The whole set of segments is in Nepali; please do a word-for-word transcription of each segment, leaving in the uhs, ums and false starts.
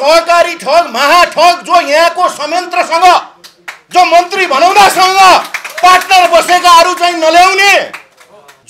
सहकारी ठग महाठग जो यहाँ को संयंत्र संग जो मंत्री बनाउँदा संग पार्टनर बसेका अरु चाहिँ नल्याउने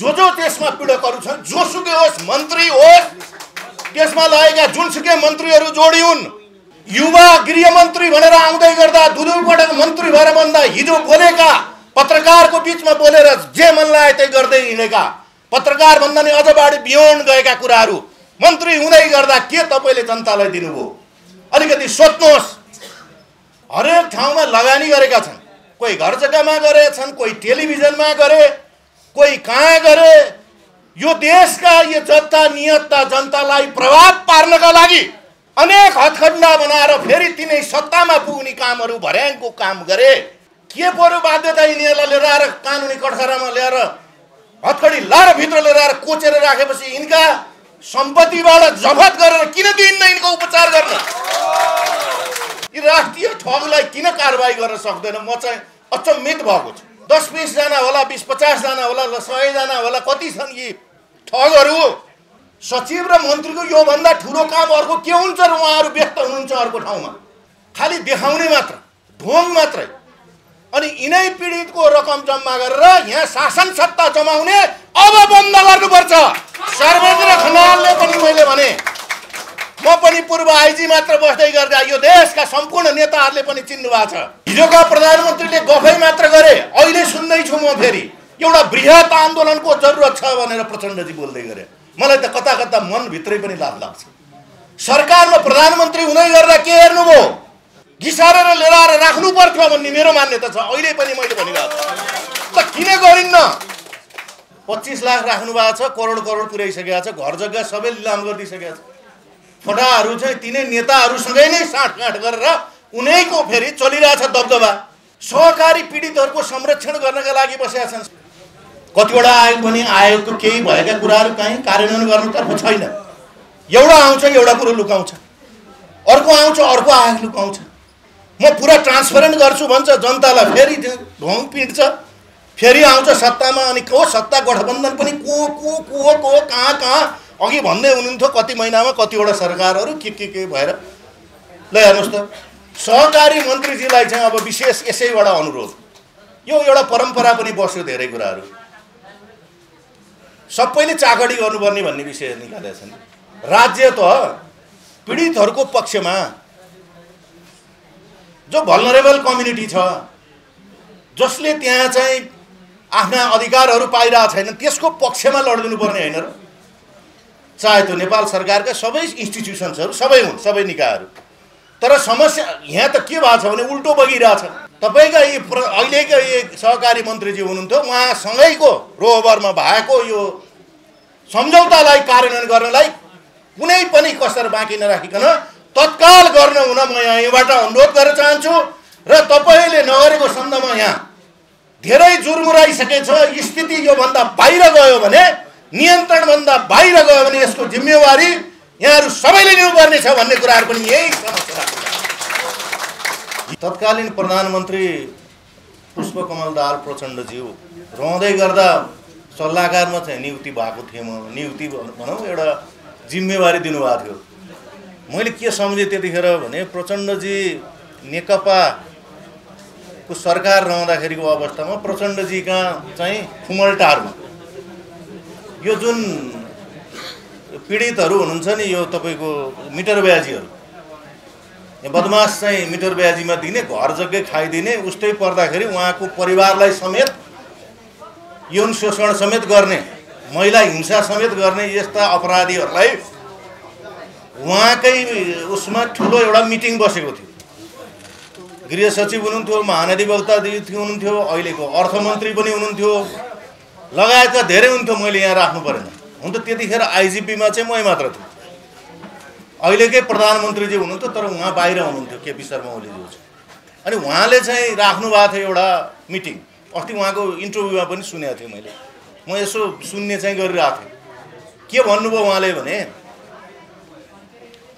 जो जो त्यसमा पीडकहरु छन् जोसुकै होस् मन्त्री होस् त्यसमा लागेका जुनसुकै मन्त्रीहरु जोडिउन् युवा गृहमन्त्री भनेर आउँदै गर्दा दुई पटक मन्त्री भएर बन्दा हिजो बोलेका पत्रकारको बीचमा बोलेर जे मन लाग्यो त्यै गर्दै हिँडेका पत्रकार भन्दा नि अझ बढी बियोन्ड गएका कुराहरु मन्त्री हुँदै गर्दा के तपाईले जनतालाई दिनुभयो अलिकति सोच्नुहोस्। हरेक ठाउँमा लगानी गरेका छन् कोही घर जग्गामा गरेछन् कोही टेलिभिजनमा गरे कोही कहाँ गरे यो देशका यो जनता नियतता जनतालाई प्रभाव पार्नका लागि अनेक हथखण्डा बनाएर फेरि तिनै सत्तामा पुग्ने कामहरु भर्याङको काम गरे के पर्यो बाध्यता यिनीहरुलाई लिएर आएर कानुनी कठघरामा ल्याएर हथखडी लाएर भित्र लिएर आएर कोचेर राखेपछि इनका सम्पत्तिबाट जफत गरेर किन दिइन्न इनको उपचार गर्न यी राष्ट्रिय ठगलाई किन कारबाही गर्न सक्दैन म चाहिँ अचम्मित भएको छु। दस बीस जना होला बीस पचास जना होला सय जना होला कति छन् यी ठगहरु सचिव र मन्त्रीको यो भन्दा ठूलो काम अर्को के हुन्छ र उहाँहरु व्यस्त हुनुहुन्छ अर्को ठाउँमा खाली देखाउने मात्र ढोंग मात्रै अनि इनै पीडितको रकम जम्मा गरेर यहाँ शासन सत्ता जमाउने अब बन्द गर्नुपर्छ। सर्वेन्द्र खनालले पनि मैले भने म पनि पूर्व आईजी मात्र बस्दै गर्दा यो देशका सम्पूर्ण नेताहरूले पनि चिन्नु भएको छ हिजोका प्रधानमन्त्रीले गफै मात्र गरे अहिले सुन्दै छु म फेरि एउटा बृहत आन्दोलनको जरुरत छ भनेर प्रचण्डजी बोल्दै गरे मलाई त कता कता मन भित्रै पनि लाज लाग्छ। सरकारमा प्रधानमन्त्री हुँदै गर्दा के हेर्नुभयो घिसारेर लिएर आएर राख्नु पर्थ्यो भन्ने मेरो मान्यता छ अहिले पनि मैले भनिरहेको छु त किन गरिन्न पच्चीस लाख राख्नु भएको छ करोड करोड पुर्याइसकेको छ घर जग्गा सबै लिलाम गरिदिसकेको छ फटाहरु चाहिँ तिनै नेताहरुसँगै नै साटगाट गरेर उनीको फेरि चलिरहेछ दबदबा। सहकारी पीडितहरुको संरक्षण गर्नका लागि बसेका छन् कतिवटा आयोग पनि आयोगको केही भएका कुराहरु चाहिँ कार्यान्वयन गर्नतर्फ छैन एउटा आउँछ एउटा कुरा लुकाउँछ अर्को आउँछ अर्को आयोग लुकाउँछ म पुरा ट्रान्सपेरेन्ट गर्छु भन्छ जनतालाई फेरि ढोंग पिट्छ फेरि आउँछ सत्तामा अनि को सत्ता गठबन्धन पनि को को को को कहाँ कहाँ अघि भन्दै हुनुहुन्थ्यो कति महिनामा कतिवटा सरकारहरु के के के भएर ल हेर्नुस् त सहकारी मन्त्रीजीलाई चाहिँ अब विशेष यसैबाट अनुरोध यो एउटा परम्परा पनि बस्यो धेरै कुराहरु सबैले चाकडी गर्नुपर्ने भन्ने विषय निकालेका छन् राज्य त पीडितहरुको पक्षमा जो भल्नरेबल कम्युनिटी छ जसले त्यहाँ चाहिँ आफ्ना अधिकारहरु पाइरा छैन त्यसको पक्षमा लड्दिनु पर्ने हैन र चाहे तो नेपाल सरकारका सबै इन्स्टिट्युसन्सहरु सबै हुन् सबै निकायहरु तर समस्या यहाँ त के भएको छ भने उल्टो बगिरहेछ। तपाईका यी अहिलेको यी सहकारी मन्त्रीजी हुनुहुन्थ्यो उहाँ सँगैको रोभरमा भएको यो सम्झौतालाई कार्यान्वयन गर्नलाई कुनै पनि कसर बाँकी नराखिकन तत्काल गर्न हुन म यहाँबाट अनुरोध गर्न चाहन्छु र तपाईले नगरेको सन्दर्भमा यहाँ धेरै जुर्मुराइसकेछ स्थिति यो भन्दा बाहिर गयो भने नियन्त्रण भन्दा बाहिर गयो भने यसको जिम्मेवारी यहाँहरु सबैले लिनुपर्ने छ भन्ने कुराहरु पनि यही समस्या तत्कालीन प्रधानमन्त्री पुष्पकमल दाहाल प्रचण्ड ज्यू रहँदै गर्दा सल्लाहकारमा चाहिँ नियुक्ति भएको थियो म नियुक्ति भनौं एउटा जिम्मेवारी दिनुभएको थियो मैले के समझे त्यतिखेर भने प्रचण्ड जी नेकपा को सरकार रहँदाखेरिको अवस्थामा प्रचण्ड जी का चाहिँ फुमलटारमा यो जुन पीडितहरु हुनुहुन्छ नि यो तपाईको मिटर ब्याजीहरु बदमाश चाहिँ मिटर ब्याजीमा दिने घर जग्गा खाइदिने उस्तै पर्दाखेरि उहाँको परिवारलाई समेत यौन शोषण समेत गर्ने महिला हिंसा समेत गर्ने यस्ता अपराधीहरुलाई उहाँकै उसमा ठूलो एउटा मिटिङ बसेको थियो गृह सचिव हुनुहुन्थ्यो महाधिवक्ता हुनुहुन्थ्यो अहिलेको अर्थमन्त्री पनि हुनुहुन्थ्यो लगायतका धेरै हुन्थ्यो मैले यहाँ राख्नु परेन हुन त त्यतिखेर आईजीपी मा चाहिँ मै मात्र थिए अहिलेकै प्रधानमन्त्री जी हुनुहुन्थ्यो तर उहाँ बाहिर हुनुहुन्थ्यो केपी शर्मा ओली जी अनि उहाँले चाहिँ राख्नु भएको थियो एउटा मिटिङ अस्ति उहाँको इन्टरभ्यूमा पनि सुनेको थिए मैले म यसो सुन्ने चाहिँ गरिरहेको थिएँ के भन्नुभयो उहाँले भने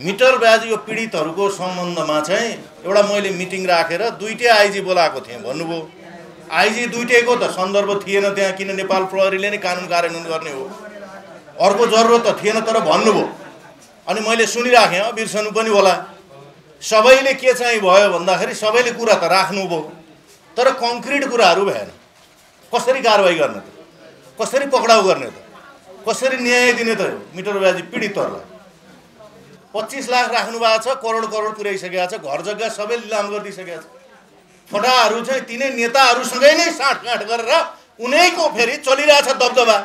मिटर ब्याज यो पीडितहरुको सम्बन्धमा चाहिँ एउटा मैले मिटिङ राखेर दुईटै आईजी बोलाएको थिएँ भन्नुभयो आईजी दुईटैको त सन्दर्भ थिएन त्यहाँ किन नेपाल प्रहरीले नै कानुन कार्यान्वयन गर्ने हो अर्को जरुरत त थिएन तर भन्नुभयो अनि मैले सुनिराखेँ बिर्सनु पनि होला सबैले के चाहिँ भयो भन्दाखेरि सबैले कुरा त राख्नु भो तर कंक्रीट कुराहरु भएन। कसरी कारबाही गर्ने त, कसरी पकडाउ गर्ने त, कसरी न्याय दिने त मिटरबाजी पीडितहरुलाई? पच्चीस लाख राख्नु भएको छ, करोड करोड पुर्याइसकेको छ, घर जग्गा सबै लिलाम गरिदिसकेको छ। फटाहरु चाहिँ तिनै नेताहरुसँगै नै साटगाँठ गरेर उनीको फेरि चलिरहेछ दबदबा।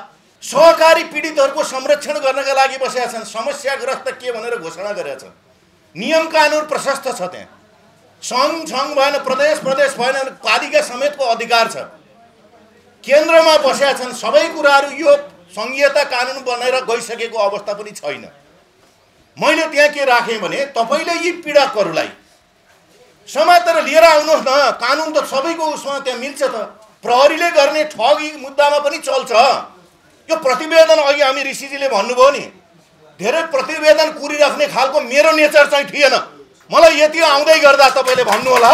सहकारी पीडितहरुको संरक्षण गर्नका लागि बसेका छन्, समस्याग्रस्त के भनेर घोषणा गरेका छन्। नियम कानून प्रशस्त छ, त्यहाँ संघ संघ भएन, प्रदेश प्रदेश भएन, पालिका समेतको अधिकार छ। केन्द्रमा बसेका छन्, सबै कुराहरु यो संघीयता कानून बनेर गइसकेको अवस्था पनि छैन। मैले त्यहाँ के राखेँ भने तपाईले यी पीडकहरुलाई समातेर लिएर आउनुहोस् न, कानून त सबैको उसमा त्यहाँ मिल्छ त। प्रहरीले गर्ने ठगी मुद्दामा पनि चल्छ। यो प्रतिवेदन अघि हामी ऋषिजीले भन्नुभयो नि, धेरै प्रतिवेदन कुरिराख्ने खालको मेरो नेचर चाहिँ थिएन। मलाई यति आउँदै गर्दा तपाईले भन्नु होला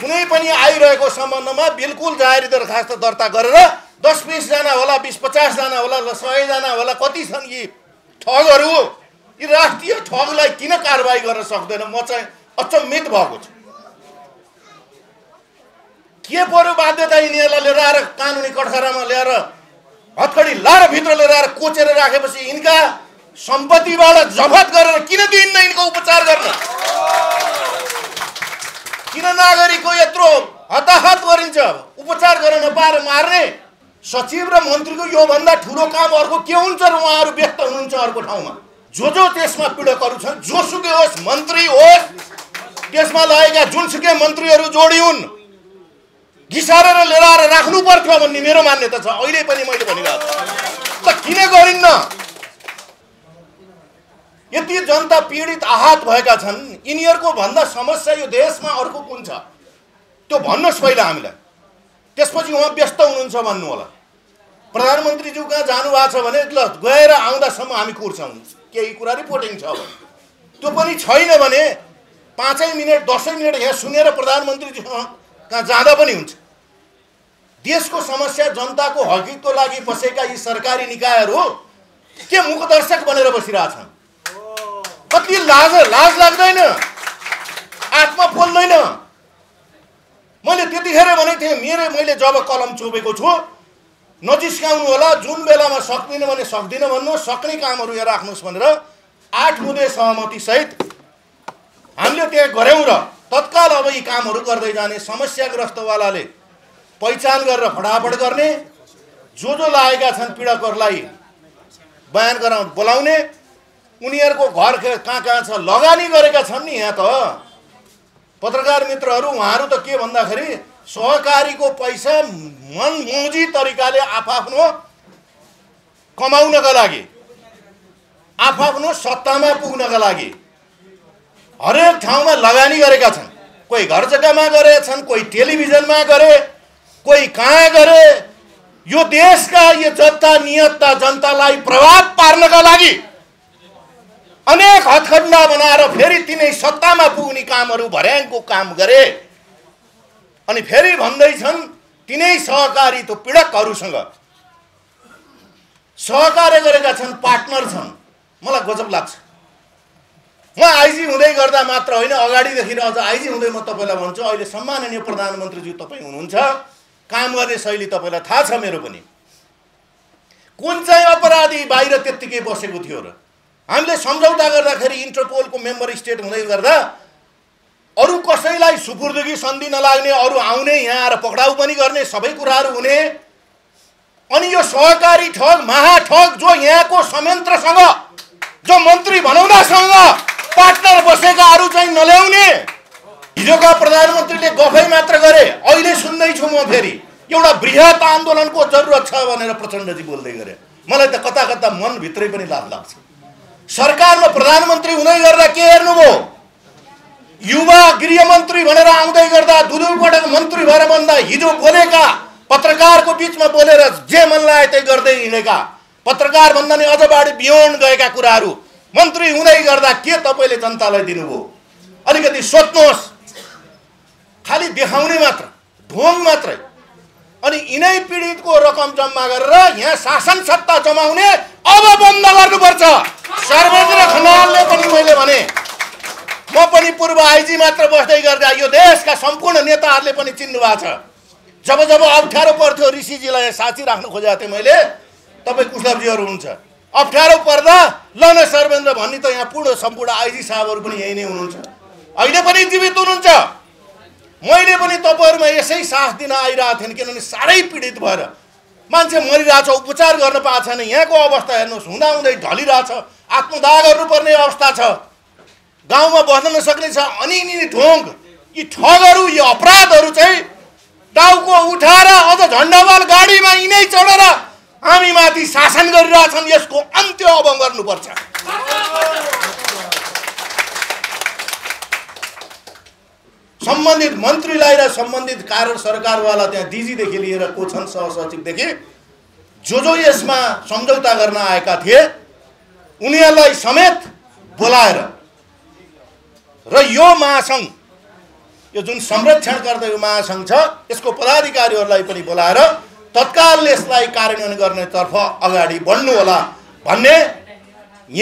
कुनै पनि आइरहेको सम्बन्धमा बिल्कुल जाहेरी दरखास्त दर्ता गरेर दस बीस जना होला, बीस पचास जना होला, सय जना होला, कति छन् यी ठगहरु? यी राष्ट्रिय ठगलाई किन कारबाही गर्न सक्दैन? म चाहिँ अचम्मित भएको छु। के पर्यो बाध्यता यिनीहरुलाई लिएर आएर कानुनी कठघरामा ल्याएर हतखडी लाएर भित्र लिएर आएर कोचेर राखेपछि यिनका सम्पत्तिबाट जफत गरेर किन दिइन न यिनको उपचार गर्न? किन नागरिकको यत्रो हताहत गरिन्छ उपचार गर्न नपाएर मार्ने? सचिव र मन्त्रीको यो भन्दा ठूलो काम अर्को के हुन्छ र? उहाँहरु व्यस्त हुनुहुन्छ अर्को ठाउँमा। जो जो त्यसमा पीडकहरु छन्, जोसुकै होस्, मन्त्री होस्, त्यसमा लागेका जुनसुकै मन्त्रीहरु जोडिउन्, घिसारेर लिएर आएर राख्नु पर्थ्यो भन्ने मेरो मान्यता छ। अहिले पनि मैले भनिरहेको छु, त किन गरिन्न? यति जनता पीडित आहत भएका छन्, यिनीहरुको भन्दा समस्या यो देशमा अर्को कुन छ त्यो भन्नुस् पहिला हामीलाई, त्यसपछि उहाँ व्यस्त हुनुहुन्छ भन्नु होला। प्रधानमन्त्रीज्यू कहाँ जानु भएको छ भने ल गएर आउँदासम्म हामी कुर्छौं, केही कुरा रिपोर्टिङ छ भने त्यो पनि छैन भने पाँचै मिनेट दसै मिनेट यहाँ सुनेर प्रधानमन्त्रीज्यू कहाँ जाँदा पनि हुन्छ। देशको समस्या जनताको हकको लागि बसेका यी सरकारी निकायहरु के मुखदर्शक बनेर बसिरहेछन्? कति लाज लाज लाग्दैन? आत्मा बोल्दैन? मैले त्यतिखेर भनेको थिएँ, मेरो मैले जब कलम चोबेको छु नजिस्काउनु होला, जुन बेलामा सक्दिन भने सक्दिन भन्नु, सक्ने कामहरु यहाँ राख्नुस् भनेर आठ बुँदे सहमति सहित हामीले त्यहाँ गर्यौं र तत्काल अब यी कामहरु गर्दै जाने। समस्याग्रस्त वालाले पहिचान गरेर फटाफट गर्ने, जो जो लागेका छन् पीडकहरुलाई बयान गराउन बोलाउने, उनीहरुको घर कहाँ कहाँ छ, लगानी गरेका छन् नि। यहाँ त पत्रकार मित्रहरु उहाँहरु त के भन्दाखेरि सहकारीको पैसा मनमौजी तरिकाले आफआफ्नो कमाउनका लागि, आफआफ्नो सत्तामा पुग्नका लागि हरेक ठाउँमा लगानी गरेका छन्। कोही घर जग्गामा गरेछन्, कोही टेलिभिजनमा गरे, कोही कहाँ गरे। यो देशका यो जनता नियतता जनतालाई प्रभाव पार्नका लागि अनेक हथकण्डा बनाएर फेरि तिनै सत्तामा पुग्ने कामहरु भर्याङको काम गरे। अनि फेरि भन्दै छन् तिनै सहकारी त पीडकहरुसँग सहकार्य गरेका छन्, पार्टनर छन्। मलाई गजब लाग्छ। म आइजी हुँदै गर्दा मात्र होइन, अगाडिदेखि र अझ आइजी हुँदै म तपाईलाई भन्छु, अहिले सम्माननीय प्रधानमन्त्रीज्यू तपाई हुनुहुन्छ, काम गर्ने शैली तपाईलाई थाहा छ। मेरो पनि कुन चाहिँ अपराधी बाहिर त्यतिकै बसेको थियो र हामीले सम्झौता गर्दाखेरि इन्टरपोलको मेम्बर स्टेट हुँदै गर्दा अरु कसैलाई सुपुर्दगी सन्धि नलाग्ने, अरु आउने यहाँ आएर पकडाउ पनि गर्ने, सबै कुराहरु हुने। अनि यो सहकारी ठग महाठग जो यहाँको संयन्त्रसँग, जो मन्त्री बनाउनसँग पार्टनर बसेका अरु चाहिँ नल्याउने। हिजोका प्रधानमन्त्रीले गफै मात्र गरे, अहिले सुन्दै छु म फेरि एउटा बृहत आन्दोलनको जरुरत छ भनेर प्रचण्डजी बोल्दै गरे। मलाई त कता कता मन भित्रै पनि लाज लाग्छ। सरकारमा प्रधानमन्त्री हुँदै गर्दा के हेर्नुभयो? युवा गृहमन्त्री भनेर आउँदै गर्दा दुई पटक मन्त्री भएर बन्दा हिजो बोलेका, पत्रकारको बीचमा बोलेर जे मन लाग्यो त्यही गर्दै हिँडेका, पत्रकार भन्दा नि अझ बढी बियोन गएका कुराहरु मन्त्री हुँदै गर्दा के तपाईले जनतालाई दिनुभयो? अलिकति सोच्नुहोस्। खाली देखाउने मात्र, ढोंग मात्रै। अनि इनै पीडितको रकम जम्मा गरेर यहाँ शासन सत्ता जमाउने अब बन्द गर्नुपर्छ। सर्वोच्च खनालले पनि मैले भने, म म पनि पूर्व आइजी मात्र बस्दै गर्दा यो देशका सम्पूर्ण नेताहरूले पनि चिन्नु भएको छ। जब जब अप्ठ्यारो पर्थ्यो ऋषिजीलाई साची राख्न खोजेथे मैले तपाई कुशलजीहरु हुन्छ अप्ठ्यारो पर्दा लन सर्वेन्द्र भन्ने त यहाँ पूर्ण सम्पूर्ण आइजी साहबहरु पनि यही नै हुनुहुन्छ, अहिले पनि जीवित हुनुहुन्छ। मैले पनि तपाईहरुमा यसै साथ दिन आइरहेको थिएन किनभने सारै पीडित भएर मान्छे मरिरहेछ उपचार गर्न पाएको छैन। यहाँको अवस्था हेर्नुस्, हुँदा हुँदै ढलिरहेछ, आत्मदाह गर्नुपर्ने अवस्था छ, गाउँमा बस्न नसक्ने छ। अनि नि ढोंग यी ठगहरु यी अपराधहरु चाहिँ टाउको उठाएर अझ झण्डावाल गाडीमा इनै चढेर हामी माथि शासन गरिरहेछन्। यसको अन्त्य अब गर्नुपर्छ। सम्बन्धित मन्त्रीलाई र सम्बन्धित कार्य सरकारवाला त्यहाँ डीजीदेखि लिएर को छन् सहसचिवदेखि जो जो यसमा सम्झौता गर्न आएका थिए उनीहरूलाई समेत बोलाएर र यो महासंघ यो जुन संरक्षण गर्दै यो महासंघ छ यसको पदाधिकारीहरूलाई पनि बोलाएर तत्काल यसलाई कार्यान्वयन गर्ने तर्फ अगाडि बढ्नु होला भन्ने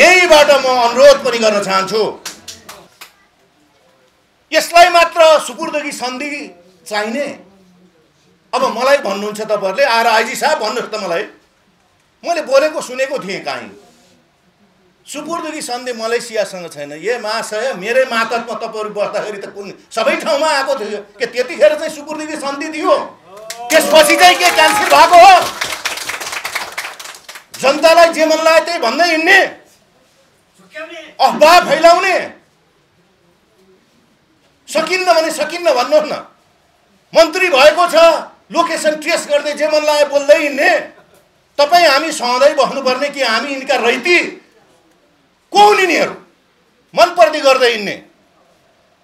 यहीबाट म अनुरोध पनि गर्न चाहन्छु। यसलाई मात्र सुपुर्दगी सन्धि चाहिने? अब मलाई भन्नुहुन्छ तपाईहरुले आएर आइजी साहब भन्नुस् त मलाई, मैले बोलेको सुनेको थिएँ काहीँ सुपुर्दगी सन्धि मलेसियासँग छैन। ए महाशय, मेरै मातहतमा तपाईहरु बस्दाखेरि त कुन सबै ठाउँमा आएको थियो के त्यतिखेर चाहिँ सुपुर्दगी सन्धि थियो? त्यसपछि चाहिँ के क्यान्सल भएको हो? जनतालाई जे मन लाग्यो त्यही भन्दै हिँड्ने, अफवाह फैलाउने, सकिन्न भने सकिन्न भन्नुहोस् न। मन्त्री भएको छ लोकेसन ट्रेस गर्दै जे मन लाग्यो बोल्दै हिँड्ने। तपाई हामी सधैं बस्नुपर्ने कि हामी यिनका रैती को हुन्? यिनीहरू मनपर्दी गर्दै हिँड्ने।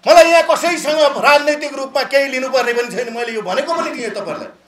मलाई यहाँ कसैसँग राजनीतिक रूपमा केही लिनुपर्ने पनि छैन, मैले यो भनेको पनि थिएँ तपाईलाई।